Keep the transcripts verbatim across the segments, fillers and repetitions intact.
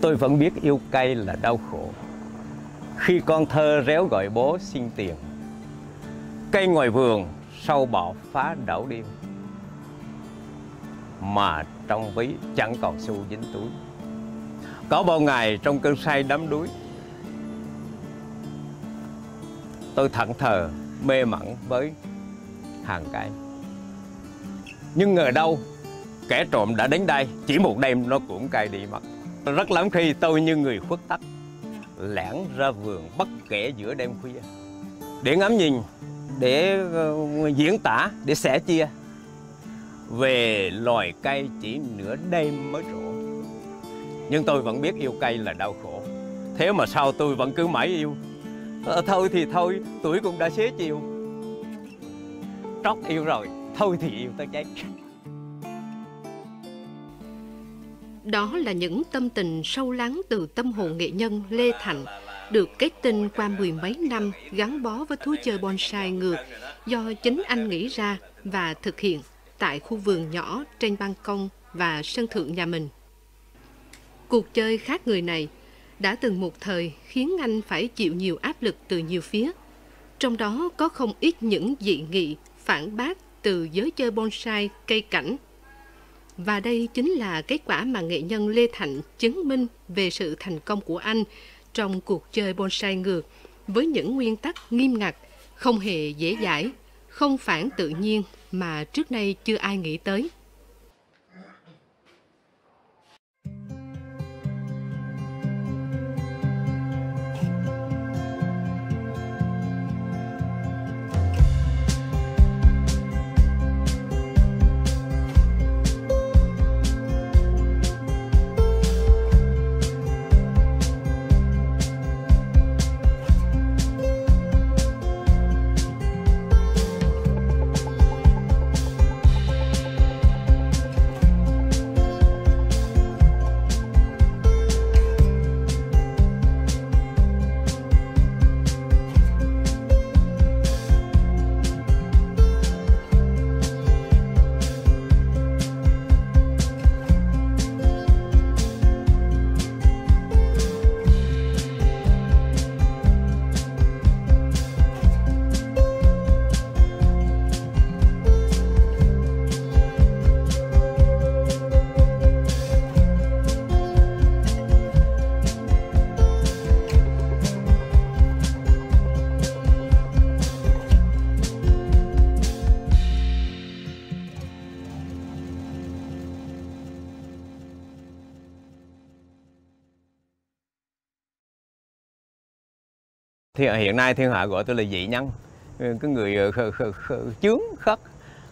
Tôi vẫn biết yêu cây là đau khổ. Khi con thơ réo gọi bố xin tiền, cây ngoài vườn sau bão phá đảo điên, mà trong ví chẳng còn xu dính túi. Có bao ngày trong cơn say đắm đuối, tôi thẫn thờ mê mẩn với hàng cây. Nhưng ngờ đâu kẻ trộm đã đến đây, chỉ một đêm nó cũng cày đi mất. Rất lắm khi tôi như người khuất tắt, lẻn ra vườn bất kể giữa đêm khuya, để ngắm nhìn, để diễn tả, để sẻ chia về loài cây chỉ nửa đêm mới trổ. Nhưng tôi vẫn biết yêu cây là đau khổ. Thế mà sao tôi vẫn cứ mãi yêu? À, thôi thì thôi, tuổi cũng đã xế chiều. Trót yêu rồi, thôi thì yêu tới chết. Đó là những tâm tình sâu lắng từ tâm hồn nghệ nhân Lê Thạnh, được kết tinh qua mười mấy năm gắn bó với thú chơi bonsai ngược do chính anh nghĩ ra và thực hiện tại khu vườn nhỏ trên ban công và sân thượng nhà mình. Cuộc chơi khác người này đã từng một thời khiến anh phải chịu nhiều áp lực từ nhiều phía, trong đó có không ít những dị nghị, phản bác từ giới chơi bonsai cây cảnh. Và đây chính là kết quả mà nghệ nhân Lê Thạnh chứng minh về sự thành công của anh trong cuộc chơi bonsai ngược với những nguyên tắc nghiêm ngặt, không hề dễ dãi, không phản tự nhiên mà trước nay chưa ai nghĩ tới. Thì hiện nay thiên hạ gọi tôi là dị nhân, cái người khờ, khờ, khờ, chướng khất.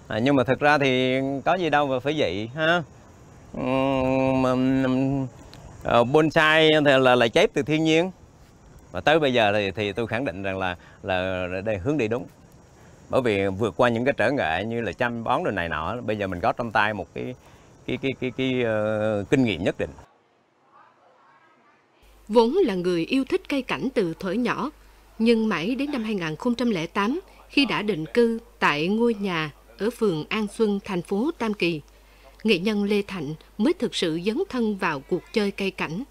À, nhưng mà thật ra thì có gì đâu mà phải dị ha. Uhm, uh, bonsai thì là là chép từ thiên nhiên, và tới bây giờ thì thì tôi khẳng định rằng là là đây hướng đi đúng, bởi vì vượt qua những cái trở ngại như là chăm bón đồ này nọ, bây giờ mình có trong tay một cái cái cái cái, cái, cái uh, kinh nghiệm nhất định. Vốn là người yêu thích cây cảnh từ thuở nhỏ, nhưng mãi đến năm hai nghìn không trăm lẻ tám, khi đã định cư tại ngôi nhà ở phường An Xuân, thành phố Tam Kỳ, nghệ nhân Lê Thạnh mới thực sự dấn thân vào cuộc chơi cây cảnh.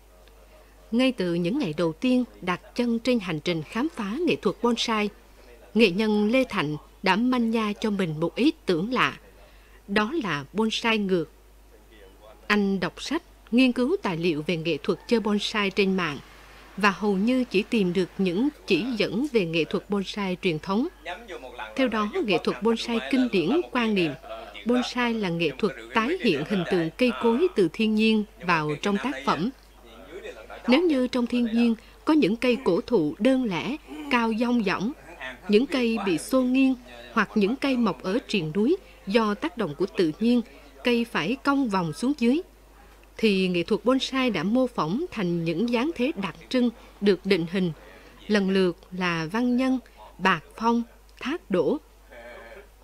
Ngay từ những ngày đầu tiên đặt chân trên hành trình khám phá nghệ thuật bonsai, nghệ nhân Lê Thạnh đã manh nha cho mình một ý tưởng lạ, đó là bonsai ngược. Anh đọc sách, nghiên cứu tài liệu về nghệ thuật chơi bonsai trên mạng, và hầu như chỉ tìm được những chỉ dẫn về nghệ thuật bonsai truyền thống. Theo đó, nghệ thuật bonsai kinh điển quan niệm bonsai là nghệ thuật tái hiện hình tượng cây cối từ thiên nhiên vào trong tác phẩm. Nếu như trong thiên nhiên có những cây cổ thụ đơn lẻ, cao dong dỏng, những cây bị xô nghiêng hoặc những cây mọc ở triền núi do tác động của tự nhiên, cây phải cong vòng xuống dưới, thì nghệ thuật bonsai đã mô phỏng thành những dáng thế đặc trưng được định hình, lần lượt là văn nhân, bạc phong, thác đổ.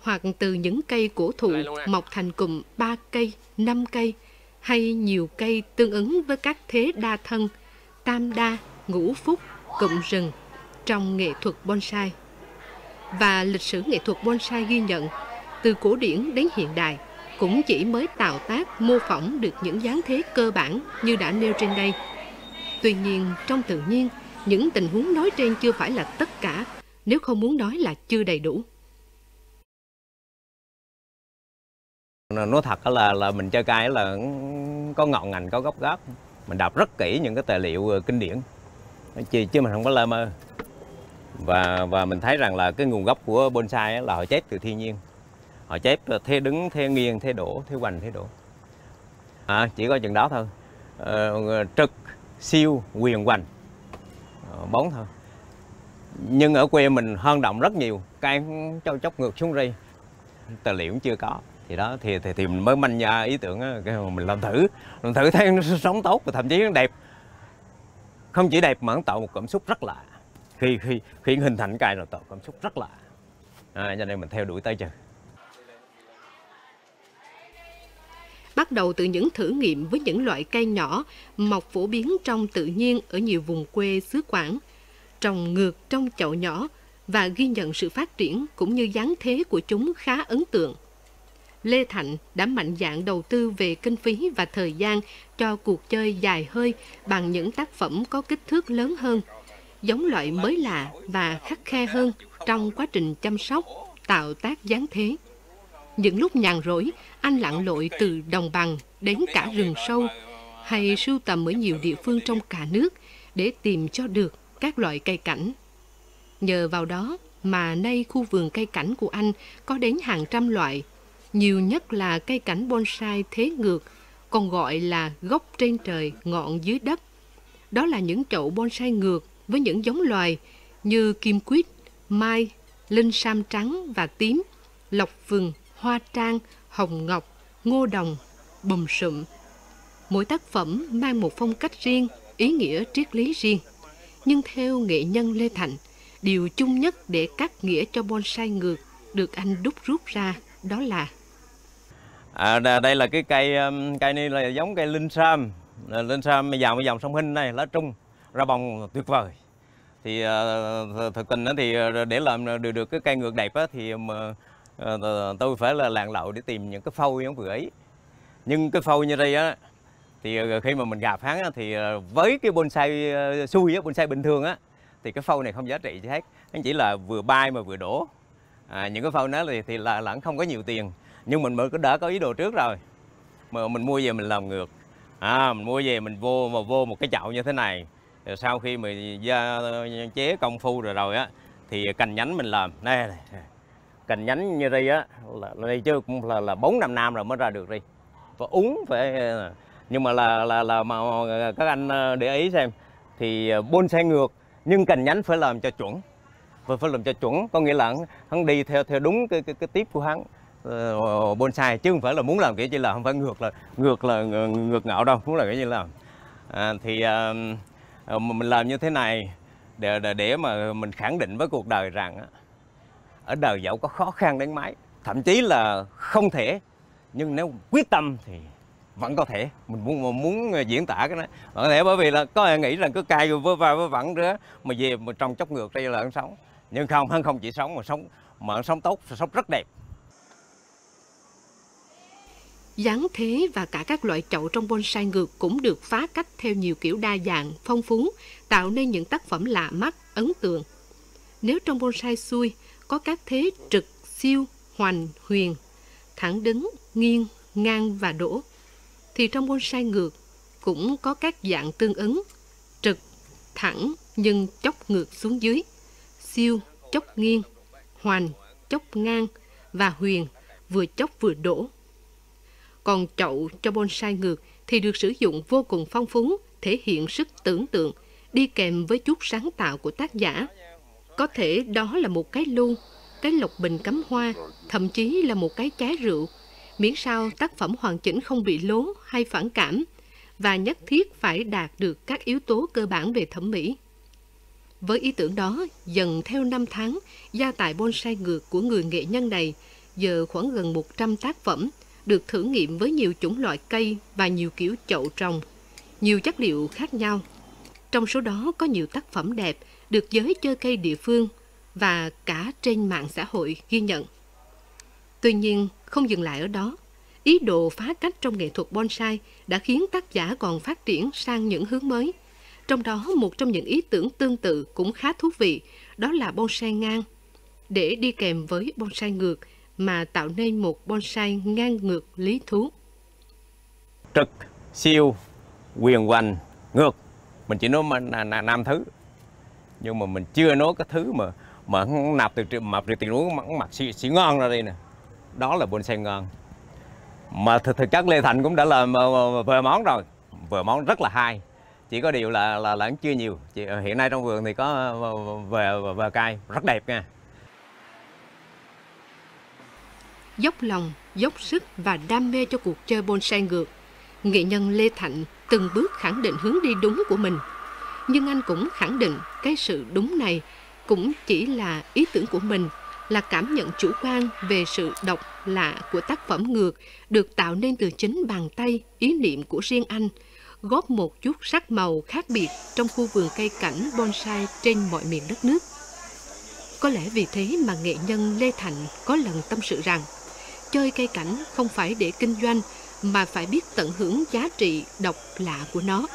Hoặc từ những cây cổ thụ mọc thành cụm ba cây, năm cây hay nhiều cây tương ứng với các thế đa thân, tam đa, ngũ phúc, cụm rừng trong nghệ thuật bonsai. Và lịch sử nghệ thuật bonsai ghi nhận, từ cổ điển đến hiện đại, cũng chỉ mới tạo tác mô phỏng được những dáng thế cơ bản như đã nêu trên đây, Tuy nhiên, trong tự nhiên, những tình huống nói trên chưa phải là tất cả, nếu không muốn nói là chưa đầy đủ. Nói thật là là mình chơi cây là có ngọn ngành, có góc gác. Mình đọc rất kỹ những cái tài liệu kinh điển, chứ chứ mình không có lơ mơ. Và và mình thấy rằng là cái nguồn gốc của bonsai là họ chép từ thiên nhiên. Họ chép thế đứng, thế nghiêng, thế đổ, thế hoành, thế đổ. À, chỉ có chừng đó thôi. Ờ, trực, siêu, quyền, hoành, bóng thôi. Nhưng ở quê mình hơn động rất nhiều, cây cho chốc ngược xuống ri. Tài liệu cũng chưa có. Thì đó thì thì, thì mình mới manh nha ý tưởng đó, mình làm thử, làm thử thấy nó sống tốt và thậm chí nó đẹp. Không chỉ đẹp mà nó tạo một cảm xúc rất lạ. Khi khi khi hình thành cây rồi tạo cảm xúc rất lạ. À, cho nên mình theo đuổi tới chừng. Bắt đầu từ những thử nghiệm với những loại cây nhỏ mọc phổ biến trong tự nhiên ở nhiều vùng quê xứ Quảng, trồng ngược trong chậu nhỏ và ghi nhận sự phát triển cũng như dáng thế của chúng khá ấn tượng. Lê Thạnh đã mạnh dạn đầu tư về kinh phí và thời gian cho cuộc chơi dài hơi bằng những tác phẩm có kích thước lớn hơn, giống loại mới lạ và khắt khe hơn trong quá trình chăm sóc, tạo tác dáng thế. Những lúc nhàn rỗi, anh lặn lội từ đồng bằng đến cả rừng sâu hay sưu tầm ở nhiều địa phương trong cả nước để tìm cho được các loại cây cảnh. Nhờ vào đó mà nay khu vườn cây cảnh của anh có đến hàng trăm loại, nhiều nhất là cây cảnh bonsai thế ngược, còn gọi là gốc trên trời, ngọn dưới đất. Đó là những chậu bonsai ngược với những giống loài như kim quýt, mai, linh sam trắng và tím, lộc vừng, hoa trang, hồng ngọc, ngô đồng, bùm sụm. Mỗi tác phẩm mang một phong cách riêng, ý nghĩa triết lý riêng. Nhưng theo nghệ nhân Lê Thạnh, điều chung nhất để các nghĩa cho bonsai ngược được anh đúc rút ra đó là à, đây là cái cây cây này là giống cây linh sam, linh sam bây giờ dòng sông Hinh này lá trung ra bông tuyệt vời. Thì thực tình thì để làm được được cái cây ngược đẹp thì mà tôi phải là lặn lội để tìm những cái phôi giống vừa ấy. Nhưng cái phôi như đây á thì khi mà mình gạp hắn thì với cái bonsai xuôi á, bonsai bình thường á thì cái phôi này không giá trị gì hết, nó chỉ là vừa bay mà vừa đổ. À, những cái phôi nó thì, thì là lẫn không có nhiều tiền, nhưng mình mới có đã có ý đồ trước rồi mà mình mua về mình làm ngược. À, mình mua về mình vô mà vô một cái chậu như thế này, rồi sau khi mình gia, chế công phu rồi rồi á thì cành nhánh mình làm đây, này cành nhánh như đây á là đây chứ cũng là là bốn năm năm rồi mới ra được đi, và uống phải. Nhưng mà là là là mà các anh để ý xem thì bonsai ngược nhưng cành nhánh phải làm cho chuẩn. Và phải làm cho chuẩn, có nghĩa là hắn đi theo theo đúng cái cái, cái tiếp của hắn uh, bonsai, chứ không phải là muốn làm kiểu chỉ là không phải ngược là ngược là ngược ngạo đâu, muốn là cái gì làm. À, thì uh, mình làm như thế này để, để để mà mình khẳng định với cuộc đời rằng uh, ở đời dẫu có khó khăn đến mấy, thậm chí là không thể, nhưng nếu quyết tâm thì vẫn có thể. Mình muốn muốn diễn tả cái này có thể, bởi vì là có ai nghĩ rằng cứ cài vơ vào vơ vẩn nữa mà về mà trong chốc ngược đây là ăn sống. Nhưng không, hắn không chỉ sống mà sống mà sống tốt, sống rất đẹp. Dáng thế và cả các loại chậu trong bonsai ngược cũng được phá cách theo nhiều kiểu đa dạng, phong phú, tạo nên những tác phẩm lạ mắt, ấn tượng. Nếu trong bonsai xuôi có các thế trực, siêu, hoành, huyền, thẳng đứng, nghiêng, ngang và đổ, thì trong bonsai ngược cũng có các dạng tương ứng: trực, thẳng nhưng chốc ngược xuống dưới, siêu chốc nghiêng, hoành chốc ngang và huyền vừa chốc vừa đổ. Còn chậu cho bonsai ngược thì được sử dụng vô cùng phong phú, thể hiện sức tưởng tượng đi kèm với chút sáng tạo của tác giả. Có thể đó là một cái lu, cái lộc bình cắm hoa, thậm chí là một cái trái rượu, miễn sao tác phẩm hoàn chỉnh không bị lố hay phản cảm, và nhất thiết phải đạt được các yếu tố cơ bản về thẩm mỹ. Với ý tưởng đó, dần theo năm tháng, gia tài bonsai ngược của người nghệ nhân này giờ khoảng gần một trăm tác phẩm, được thử nghiệm với nhiều chủng loại cây và nhiều kiểu chậu trồng, nhiều chất liệu khác nhau. Trong số đó có nhiều tác phẩm đẹp được giới chơi cây địa phương và cả trên mạng xã hội ghi nhận. Tuy nhiên, không dừng lại ở đó, ý đồ phá cách trong nghệ thuật bonsai đã khiến tác giả còn phát triển sang những hướng mới, Trong đó một trong những ý tưởng tương tự cũng khá thú vị, đó là bonsai ngang. Để đi kèm với bonsai ngược mà tạo nên một bonsai ngang ngược lý thú. Trực, siêu, quyền hoành, ngược. Mình chỉ nói năm thứ. Nhưng mà mình chưa nói cái thứ mà mà nạp từ mập từ tiền uống mặn mặt xỉ, xỉ ngon ra đây nè. Đó là bonsai ngon. Mà thực, thực chất Lê Thạnh cũng đã làm vừa món rồi. Vừa món rất là hay. Chỉ có điều là là, là chưa nhiều. Chỉ, hiện nay trong vườn thì có vờ, vờ, vờ cay rất đẹp nha. Dốc lòng, dốc sức và đam mê cho cuộc chơi bonsai ngược, nghệ nhân Lê Thạnh từng bước khẳng định hướng đi đúng của mình. Nhưng anh cũng khẳng định cái sự đúng này cũng chỉ là ý tưởng của mình, là cảm nhận chủ quan về sự độc lạ của tác phẩm ngược được tạo nên từ chính bàn tay, ý niệm của riêng anh, góp một chút sắc màu khác biệt trong khu vườn cây cảnh bonsai trên mọi miền đất nước. Có lẽ vì thế mà nghệ nhân Lê Thạnh có lần tâm sự rằng chơi cây cảnh không phải để kinh doanh mà phải biết tận hưởng giá trị độc lạ của nó.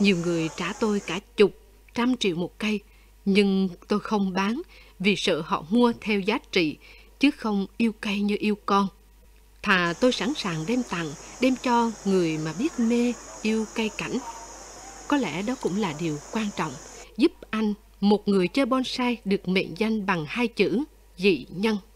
Nhiều người trả tôi cả chục, trăm triệu một cây, nhưng tôi không bán vì sợ họ mua theo giá trị, chứ không yêu cây như yêu con. Thà tôi sẵn sàng đem tặng, đem cho người mà biết mê, yêu cây cảnh. Có lẽ đó cũng là điều quan trọng, giúp anh, một người chơi bonsai, được mệnh danh bằng hai chữ dị nhân.